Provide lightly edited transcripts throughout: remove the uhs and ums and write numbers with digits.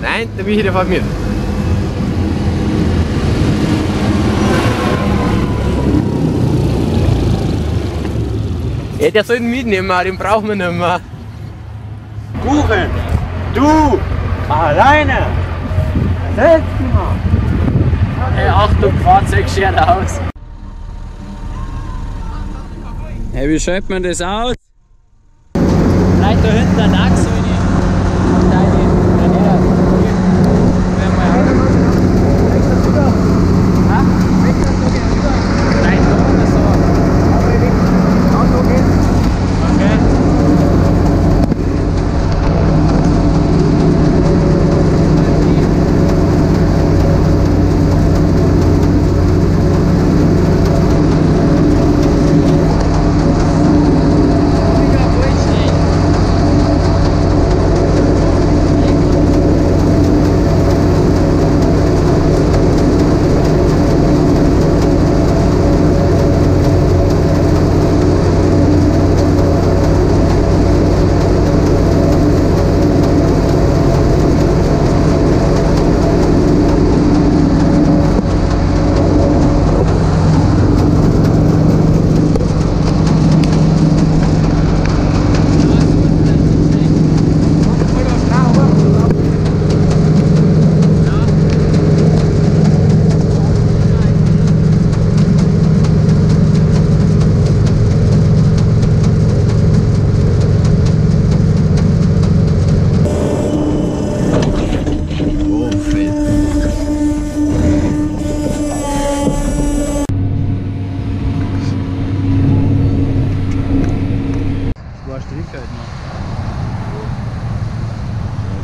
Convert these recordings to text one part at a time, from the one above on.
Nein, da bin ich informiert. Ja, der soll ihn mitnehmen, den brauchen wir nicht mehr. Kuchen, du, alleine, selbst gemacht. Hey, Achtung, Fahrzeug schert aus. Hey, wie schreibt man das aus? Vielleicht da hinten ein Achse.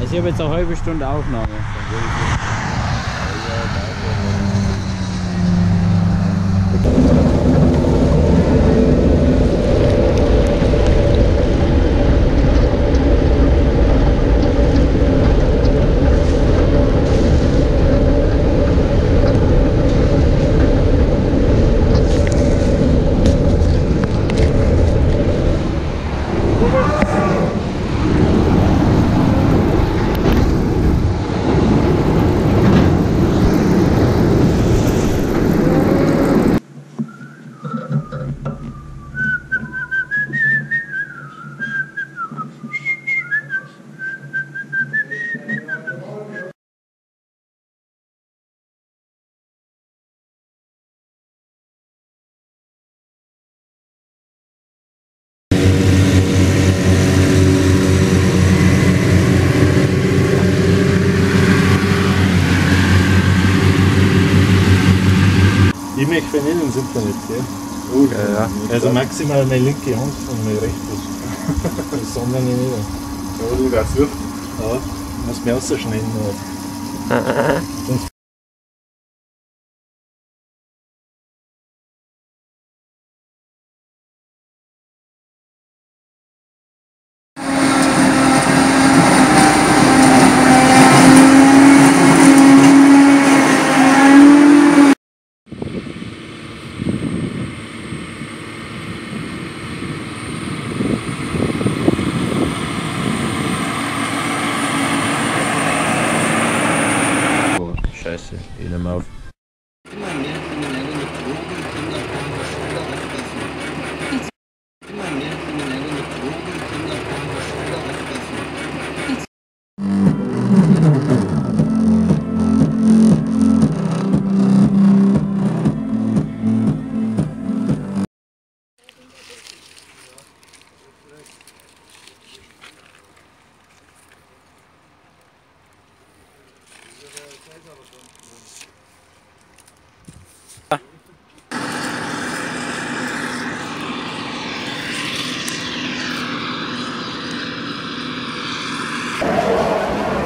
Ich habe jetzt eine halbe Stunde Aufnahme. Ich möchte für den Innensitzer nicht, gell? Oh, ja, ja. Also maximal meine linke Hand und meine rechte. Das andere nicht mehr. Ja, du weißt wirklich. Ja, ich muss mich rausschneiden. Sonst Scheiße, ich nehme auf.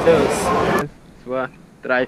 Servus. 2, 3.